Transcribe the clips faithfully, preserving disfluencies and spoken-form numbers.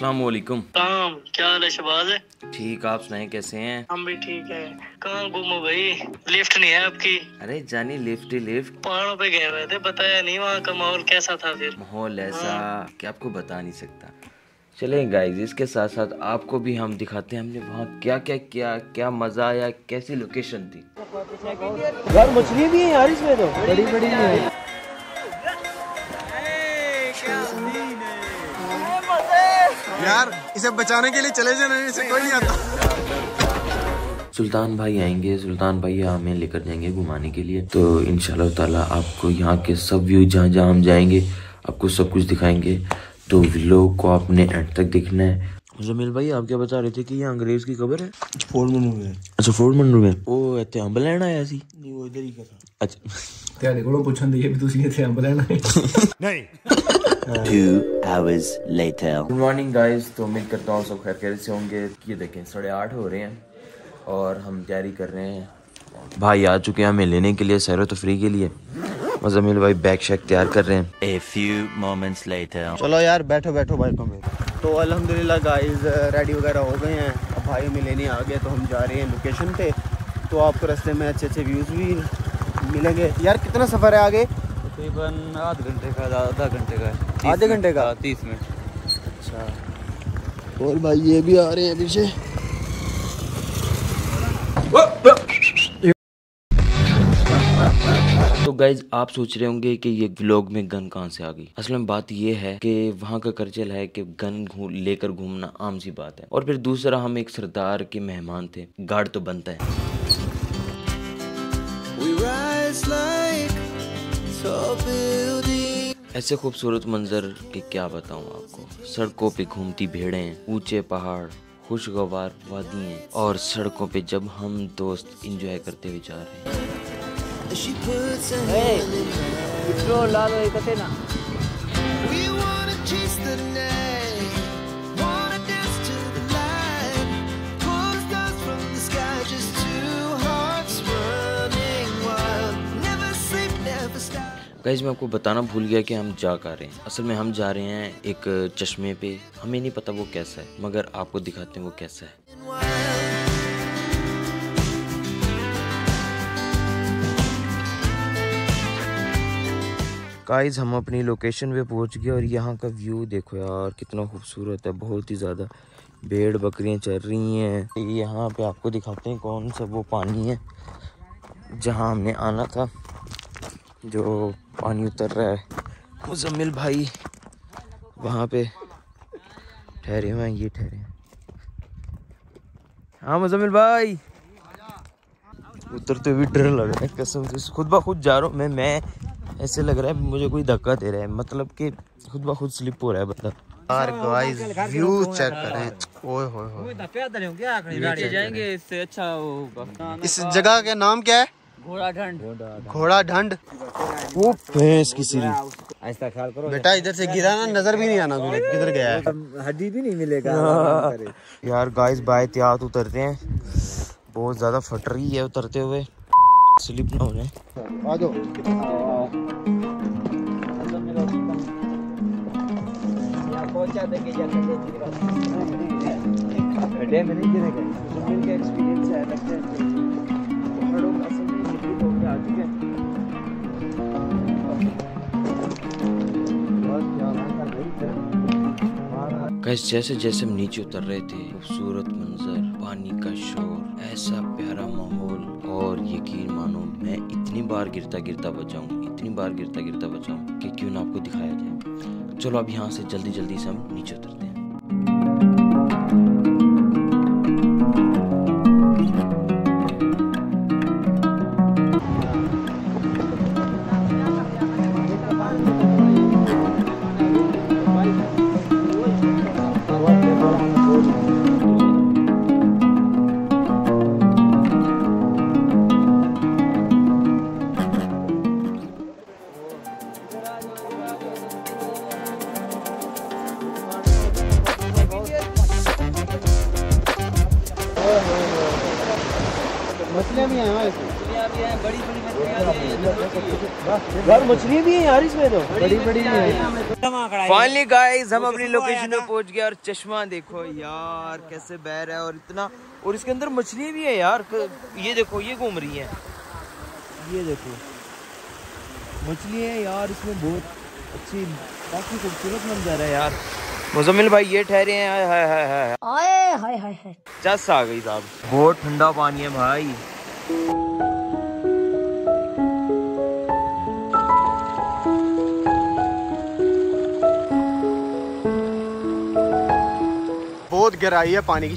अस्सलाम वालेकुम। क्या हाल है शहबाज? ठीक, आप सुनाएं कैसे हैं? हम भी ठीक है। कहाँ घूमो भाई, लिफ्ट नहीं है आपकी? अरे जानी लिफ्ट ही लिफ्ट, पहाड़ों पे गए हुए थे, बताया नहीं वहाँ का माहौल कैसा था? फिर माहौल ऐसा कि आपको बता नहीं सकता। चले गाइस, इसके साथ साथ आपको भी हम दिखाते हैं हमने वहाँ क्या क्या किया, क्या मजा आया, कैसी लोकेशन थी। यार मछली भी है यार इसमें तो, बड़ी बड़ी भी है। यार इसे बचाने के लिए चले जाना, इसे कोई नहीं आता। सुल्तान भाई आएंगे, सुल्तान भाई हमें लेकर जाएंगे घुमाने के लिए, तो इंशाल्लाह ताला आपको यहाँ के सब व्यू जहाँ जहाँ हम जाएंगे आपको सब कुछ दिखाएंगे, तो व्लॉग को आपने एंड तक देखना है। जमील भाई आप क्या बता रहे थे कि यहाँ अंग्रेज की कब्र है? फोर्ट मंडरू में। अच्छा फोर्ट मंडरू में, वो इतने अंब लेना आया सी? नहीं वो इधर ही का था। अच्छा तेरे को पूछन दिए भी तुसी इतने अंब लेना है? नहीं। Two hours later. Good morning guys, तो उम्मीद करता हूँ सब खैर खैरियत से होंगे। ये देखें साढ़े आठ हो रहे हैं और हम तैयारी कर रहे हैं। भाई आ चुके हैं हमें लेने के लिए सैरो तफरी के लिए। मुज़म्मिल भाई बैग शैग तैयार कर रहे हैं। A few moments later. चलो यार बैठो बैठो भाई तुम। तो अल्हम्दुलिल्लाह गाइस रेडी वगैरह हो गए हैं, अब भाई हमें लेने आ गए, तो हम जा रहे हैं लोकेशन पे। तो आपको रास्ते में अच्छे अच्छे व्यूज़ भी मिलेंगे। यार कितना सफ़र है आगे? तकरीबन आधे घंटे का, आधा घंटे का, आधे घंटे का तीस मिनट। अच्छा, और भाई ये भी आ रहे हैं पीछे। तो गाइज आप सोच रहे होंगे कि ये व्लॉग में गन कहाँ से आ गई। असल में बात ये है कि वहाँ का कल्चर है कि गन लेकर घूमना आम सी बात है, और फिर दूसरा हम एक सरदार के मेहमान थे, गार्ड तो बनता है। like ऐसे खूबसूरत मंजर के क्या बताऊँ आपको। सड़कों पे घूमती भेड़ें, ऊंचे पहाड़, खुशगवार वादियाँ, और सड़कों पे जब हम दोस्त इंजॉय करते हुए जा रहे हैं। गाइस मैं आपको बताना भूल गया कि हम जा कर रहे हैं। असल में हम जा रहे हैं एक चश्मे पे, हमें नहीं पता वो कैसा है, मगर आपको दिखाते हैं वो कैसा है। गाइस हम अपनी लोकेशन पे पहुंच गए और यहाँ का व्यू देखो यार कितना खूबसूरत है। बहुत ही ज़्यादा भेड़ बकरियाँ चल रही हैं। यहाँ पे आपको दिखाते हैं कौन सा वो पानी है जहाँ हमने आना था, जो पानी उतर रहा है। मुज़म्मिल भाई वहाँ पे ठहरे हुए हैं, ये ठहरे हैं। हाँ मुज़म्मिल भाई उतरते हुए डर लग रहा है कसम से, खुद ब खुद जा रहा हूँ मैं मैं ऐसे लग रहा है मुझे कोई धक्का दे रहा है, मतलब कि खुद ब खुद स्लिप हो रहा है बंदा। यार गाइस व्यू चेक करें, ओए होए होए। इससे अच्छा होगा। इस जगह का नाम क्या है? घोड़ा ढंड। घोड़ा ढंड, वो भैंस की सीरी। ऐसा ख्याल करो बेटा इधर से गिरा ना, नजर भी नहीं आना तुझे किधर गया है, हड्डी भी नहीं मिलेगा। यार गाइस बाएहतियात उतरते हैं, बहुत ज्यादा फट रही है उतरते हुए, स्लिप ना हो जाए। आ जाओ। गाइस जैसे जैसे हम नीचे उतर रहे थे, खूबसूरत मंजर, पानी का शोर, ऐसा प्यारा माहौल, और यकीन मानो मैं इतनी बार गिरता गिरता बचाऊँ इतनी बार गिरता गिरता बचाऊँ कि क्यों ना आपको दिखाया जाए। चलो अब यहाँ से जल्दी जल्दी से हम नीचे उतरते हैं। यार मछलियाँ भी है यार इसमें तो बड़ी बड़ी है। फाइनली गाइस हम अपनी लोकेशन पे पहुँच गए और चश्मा देखो यार कैसे बह रहा है और इतना, और इसके अंदर मछलियाँ भी है यार। ये देखो ये घूम रही है, ये देखो मछलियाँ है यार इसमें, बहुत अच्छी काफी खूबसूरत नज़ारा है यार। मुज़म्मिल भाई ये ठहरे हैं, हाय हाय हाय हाय हाय हाय हाय हाय जस आ गई साहब। बहुत ठंडा पानी है भाई। बहुत गहराई है पानी की।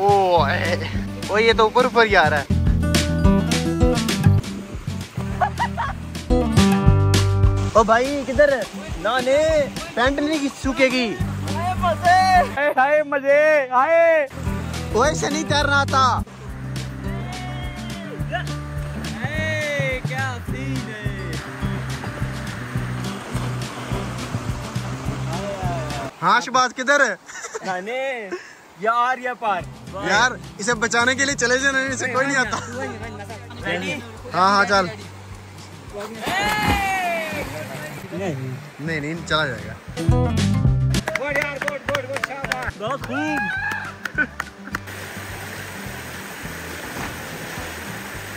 ओ ओ ये तो ऊपर ऊपर ही आ रहा है। ओ भाई किधर ना ने पैंट नहीं सूखेगी। हाय मजे हाय ओए शनि तैरना था। क्या सीन है। हाँ शहबाज किधर नाने यार या पार यार इसे बचाने के लिए चले जाना, इसे कोई नहीं आता। हाँ हाँ चल नहीं नहीं, नहीं चला जाएगा। बोड़ यार, बोड़, बोड़, बोड़, शाबाश। बहुत खूब।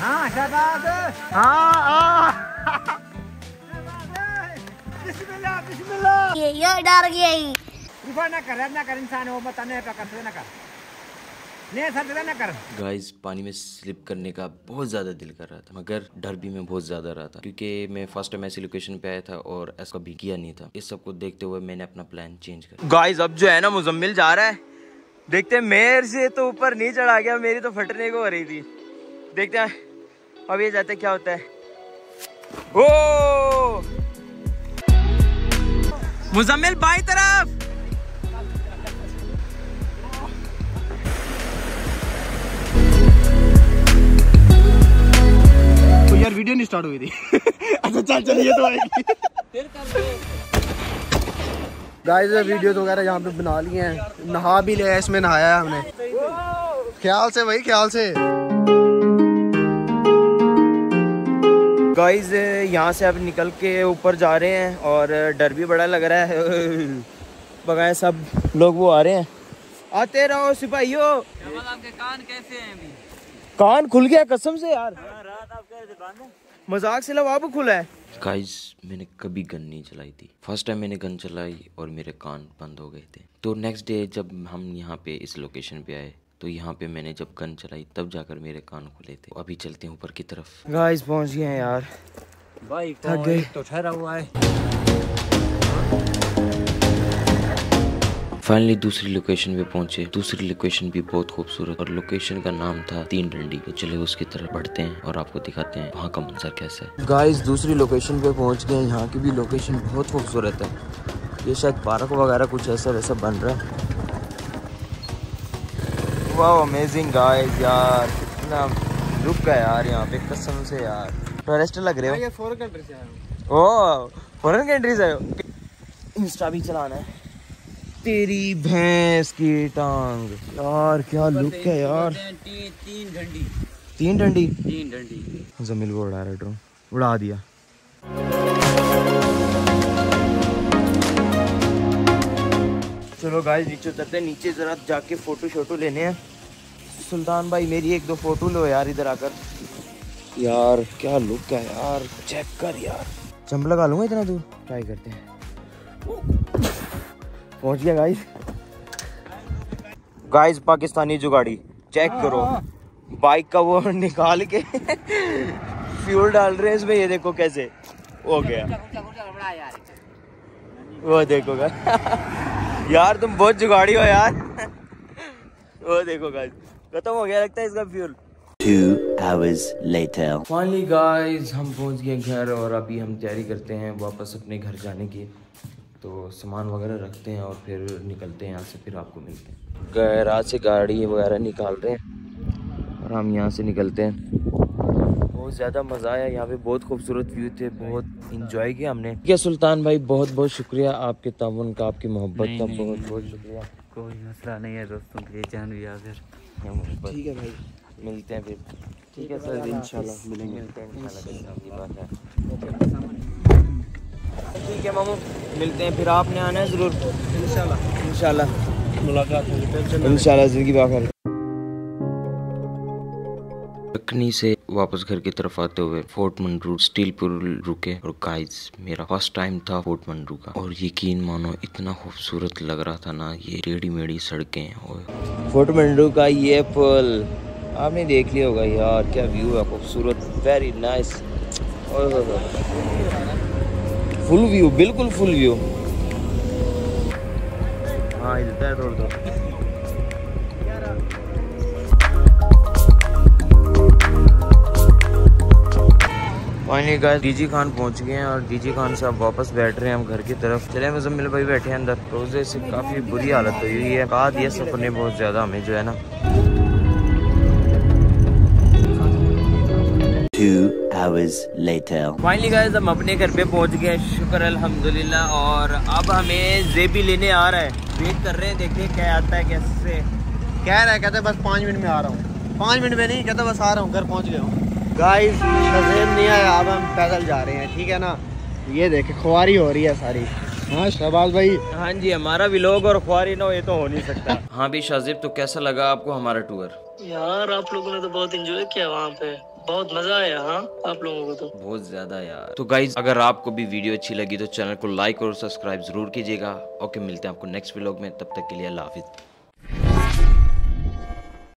हाँ शाबाश। हाँ हाँ। बिस्मिल्लाह बिस्मिल्लाह। ये ये डर गया ही। रिफा ना कर ना कर इंसान वो मत आने पकड़ते ना कर। गाइस पानी में स्लिप करने का बहुत ज़्यादा दिल कर रहा था, मगर डर भी मैं बहुत ज़्यादा रहा था क्योंकि मैं फर्स्ट टाइम ऐसी लोकेशन पे आया था और ऐसा भी किया नहीं था। इस सब को देखते हुए मैंने अपना प्लान चेंज कर। गाइस अब जो है ना मुज़म्मिल जा रहा है, देखते हैं। मेरे से तो ऊपर नहीं चढ़ा गया, मेरी तो फटने को हो रही थी। देखते हैं अब ये जाते क्या होता है। ओ मुज़म्मिल बाई तरफ यार वीडियो नहीं स्टार्ट हुई थी। अच्छा चल चल ये तो आएगी। गाइस वीडियोस वगैरह यहाँ पे बना लिए हैं, नहा भी लिया, इसमें नहाया है हमने। ख्याल से भाई ख्याल से। गाइस यहाँ से अब निकल के ऊपर जा रहे हैं और डर भी बड़ा लग रहा है। बगाए सब लोग वो आ रहे हैं। आते रहो सिपाहियों। आपके कान कैसे हैं अभी? कान खुल गया कसम से यार। मजाक से लवा भी खुला है। गाइस मैंने कभी गन नहीं चलाई थी, फर्स्ट टाइम मैंने गन चलाई और मेरे कान बंद हो गए थे। तो नेक्स्ट डे जब हम यहाँ पे इस लोकेशन पे आए तो यहाँ पे मैंने जब गन चलाई तब जाकर मेरे कान खुले थे। अभी चलते हैं ऊपर की तरफ। गाइस पहुँच गए हैं यार, बाइक थक गए तो ठहरा हुआ है। फाइनली दूसरी लोकेशन पे पहुंचे। दूसरी लोकेशन भी बहुत खूबसूरत और लोकेशन का नाम था तीन डंडी। तो चले उसकी तरफ बढ़ते हैं और आपको दिखाते हैं वहाँ का मंजर कैसा है। गाइस दूसरी लोकेशन पे पहुंच गए। यहाँ की भी लोकेशन बहुत खूबसूरत है। ये शायद पार्क वगैरह कुछ ऐसा वैसा बन रहा है। वाह अमेजिंग गाइस यार कितना रुक गया यार यहाँ पे कसम से यार। टूरिस्ट लग रहे हो? फॉरेन कंट्री से आए? फॉरेन कंट्री से आए? इंस्टा भी चलाना है। तेरी भैंस की टांग यार क्या लुक है यार। तीन डंडी तीन डंडी तीन डंडी जमील को उड़ा रहा ड्रोन, उड़ा दिया। चलो गाइस नीचे उतरते हैं, नीचे जरा जाके फोटो शोटो लेने हैं। सुल्तान भाई मेरी एक दो फोटो लो यार इधर आकर। यार क्या लुक है यार, चेक कर यार। चंप लगा लूंगा इतना दूर, ट्राई करते हैं। पहुंच गया गाइस। गाइस पाकिस्तानी जुगाड़ी चेक करो, बाइक का वो निकाल के फ्यूल डाल रहे हैं इसमें। ये देखो कैसे हो गया। वो देखो गाइस यार तुम बहुत जुगाड़ी हो यार। वो देखो गाइस खत्म हो गया लगता है इसका fuel. Two hours later finally guys हम पहुंच गए घर और अभी हम तैयारी करते हैं वापस अपने घर जाने की। तो सामान वगैरह रखते हैं और फिर निकलते हैं यहाँ से, फिर आपको मिलते हैं। गैराज से गाड़ी वगैरह निकाल रहे हैं और हम यहाँ से निकलते हैं। बहुत ज़्यादा मज़ा आया यहाँ पे, बहुत खूबसूरत व्यू थे, बहुत इंजॉय किया हमने। क्या सुल्तान भाई बहुत बहुत शुक्रिया आपके तावन का, आपकी मोहब्बत का बहुत बहुत शुक्रिया। कोई मसला नहीं है दोस्तों, ठीक है भाई मिलते हैं फिर। ठीक है सर, इंशाल्लाह मिलेंगे, मिलते हैं इंशाल्लाह। ठीक है मामू, मिलते हैं फिर, आपने आना है ज़रूर इंशाल्लाह। इंशाल्लाह मुलाकात होगी इंशाल्लाह, ज़िंदगी बाखैर। कटनी से वापस घर की तरफ आते हुए फोर्ट मंडरू स्टील पुल रुके, और गाइस मेरा फर्स्ट टाइम था फोर्ट मंडरू का, और यकीन मानो इतना खूबसूरत लग रहा था ना, ये टेढ़ी मेढ़ी सड़कें। और फोर्ट मंडरू का ये पुल आपने देख लिया होगा यार, क्या व्यू है खूबसूरत, वेरी नाइस। और फुल व्यू, बिल्कुल फुल व्यू। हाँ हिलता है थोड़ा थोड़ा। फाइनली गाइस डीजी खान पहुंच गए हैं, और डीजी खान से आप वापस बैठ रहे हैं हम घर की तरफ। चले मुज़म्मिल भाई बैठे हैं अंदर। रोजे से काफ़ी बुरी हालत हुई हुई है, कहा दिया सफ़र ने बहुत ज़्यादा हमें जो है ना। फाइनली गाइस हम अपने घर पे पहुंच गए, शुक्र अल्हम्दुलिल्लाह। और अब हमें जेबी लेने आ रहा है, वेट कर रहे हैं, देखिए क्या आता है। कैसे कह रहा है, कहता है बस पाँच मिनट में आ रहा हूँ। पाँच मिनट में नहीं, कहता बस आ रहा हूँ, घर पहुँच गया हूँ। गाइस शहबाज नहीं आया, अब हम पैदल जा रहे हैं। ठीक है ना, ये देखे खुआरी हो रही है सारी। हाँ शहबाज भाई, हाँ जी, हमारा व्लॉग और खुआरी ना हो ये तो हो नहीं सकता। हाँ भी शाहज़ीब, तो कैसा लगा आपको हमारा टूर? यार आप लोगों ने तो बहुत एंजॉय किया वहाँ पे, बहुत मजा आया। हाँ आप लोगों को तो बहुत ज्यादा यार। तो गाइज अगर आपको भी वीडियो अच्छी लगी तो चैनल को लाइक और सब्सक्राइब जरूर कीजिएगा। ओके मिलते हैं आपको नेक्स्ट व्लॉग में, तब तक के लिए अल्लाह हाफिज़।